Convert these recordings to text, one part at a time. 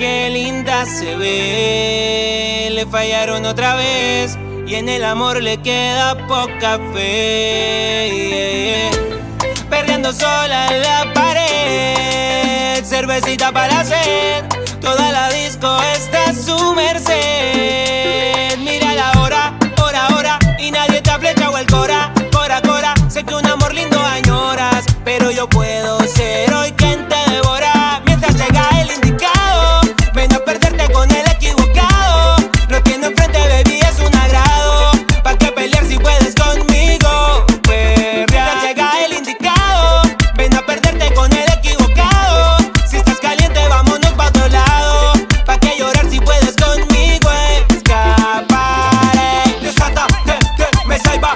qué linda se ve. Le fallaron otra vez y en el amor le queda poca fe. Perreando sola en la pared, cervecita para la sed, toda la disco está a su merced. Mira la hora, hora, y nadie te ha flechado el cora, cora. Sé que un amor lindo añoras, pero yo puedo ser hoy quien te devora. Mientras llega el indicado, ven a perderte con el equivocado. Lo que no enfrente, baby, es un agrado. ¿Para qué pelear si puedes conmigo? Perrea. Mientras llega el indicado, ven a perderte con el equivocado. Si estás caliente, vámonos pa' otro lado. ¿Para qué llorar si puedes conmigo escapar? Desata, me salva.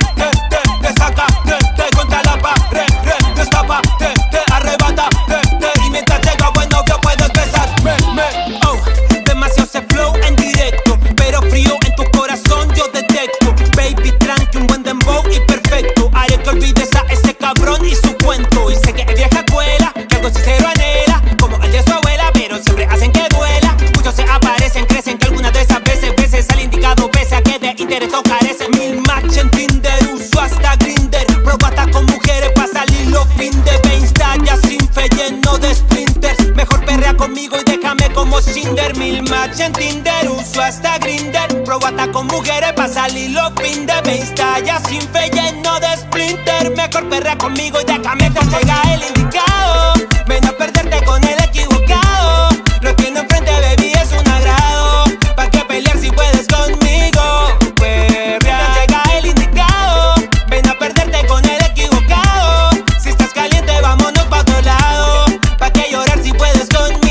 Mil match en Tinder, uso hasta Grindr. Probo hasta con mujeres pa' salir los fin de me installa sin fe, lleno de splinter. Mejor perrea conmigo y déjame que llega el indicado. Ven a perderte con el equivocado. Lo que no enfrente, baby, es un agrado. ¿Para qué pelear si puedes conmigo? Perrea. Mientras llega el indicado, ven a perderte con el equivocado. Si estás caliente, vámonos pa' otro lado. ¿Para qué llorar si puedes conmigo?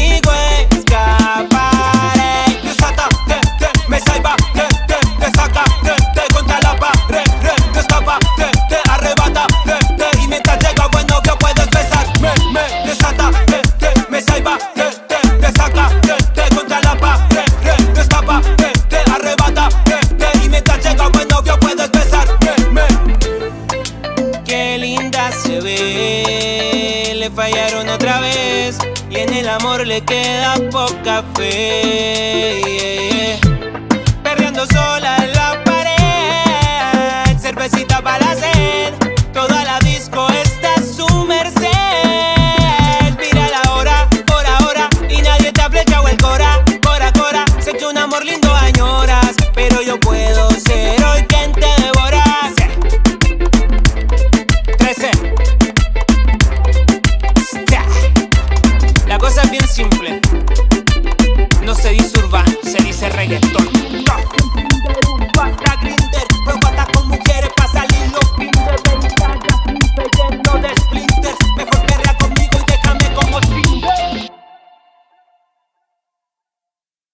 Fallaron otra vez y en el amor le queda poca fe. Perreando sola en la pared, cervecita para la sed, toda la disco está a su merced. Mira la hora, y nadie te ha flechado el cora, cora. Sé que un amor lindo añoras, pero yo puedo ser hoy quien te devora. 13. La cosa es bien simple, no se dice urbano, se dice reggaetón.